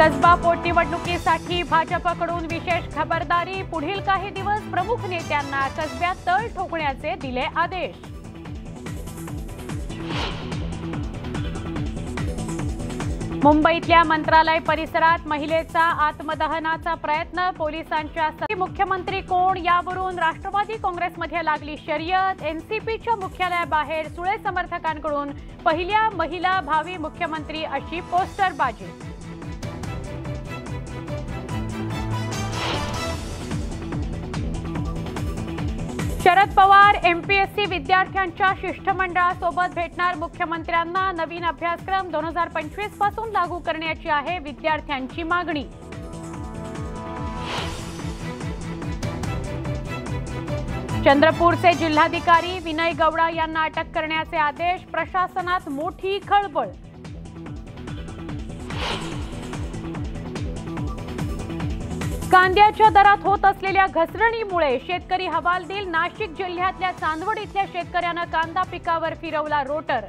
कसबा पोटनिवडणुकीसाठी भाजपकडून विशेष खबरदारी। पुढील काही दिवस प्रमुख नेत्यांना कसब्यात तळ ठोकण्याचे दिले आदेश। मुंबईतल्या मंत्रालय परिसरात महिलेचा आत्मदहनाचा प्रयत्न पोलिसांच्या मुख्यमंत्री कोण यावरून राष्ट्रवादी काँग्रेसमध्ये लागली शर्यत। एनसीपीच्या मुख्यालयाबाहेर सुळे समर्थकांकडून पहिल्या महिला भावी मुख्यमंत्री अशी पोस्टरबाजी। शरद पवार एमपीएससी विद्यार्थ्यांच्या शिष्टमंडळासोबत भेटणार मुख्यमंत्र्यांना। नवीन अभ्यासक्रम 2025 पासून लागू करण्याची आहे विद्यार्थ्यांची मागणी। चंद्रपूरचे जिल्हाधिकारी विनय गौडा यांना अटक करण्याचे आदेश। प्रशासनात मोठी खळबळ। कांद्याच्या दरात होत असलेल्या घसरणीमुळे शेतकरी हवालदिल। नाशिक जिल्ह्यातल्या चांदवड इथल्या शेतकऱ्यानं कांदा पिकावर फिरवला रोटर।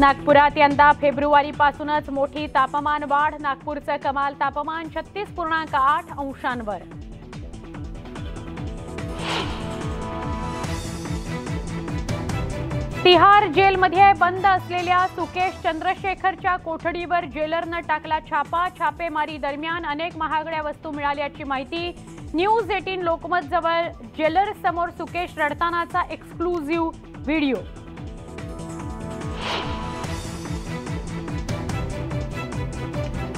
नागपुरात यंदा फेब्रुवारीपासूनच मोठी तापमान वाढ। नागपूरचं कमाल तापमान 36.8 अंशांवर। तिहार जेलमध्ये बंद असलेल्या सुकेश चंद्रशेखरच्या कोठडीवर जेलरनं टाकला छापा। छापेमारी दरम्यान अनेक महागड्या वस्तू मिळाल्याची माहिती। न्यूज 18 लोकमत जवळ जेलर समोर सुकेश रडतानाचा एक्सक्लुझिव्ह व्हिडिओ।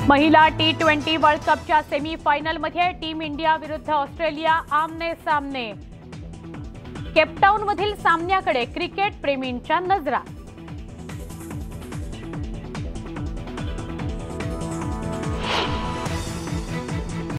महिला T20 वर्ल्ड कपच्या सेमीफायनलमध्ये टीम इंडिया विरुद्ध ऑस्ट्रेलिया आमने सामने। केपटाउन मधील सामन्याकडे क्रिकेट प्रेमींच्या नजरा।